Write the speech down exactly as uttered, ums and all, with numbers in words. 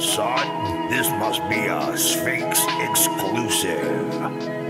Son, this must be a Sphinx exclusive.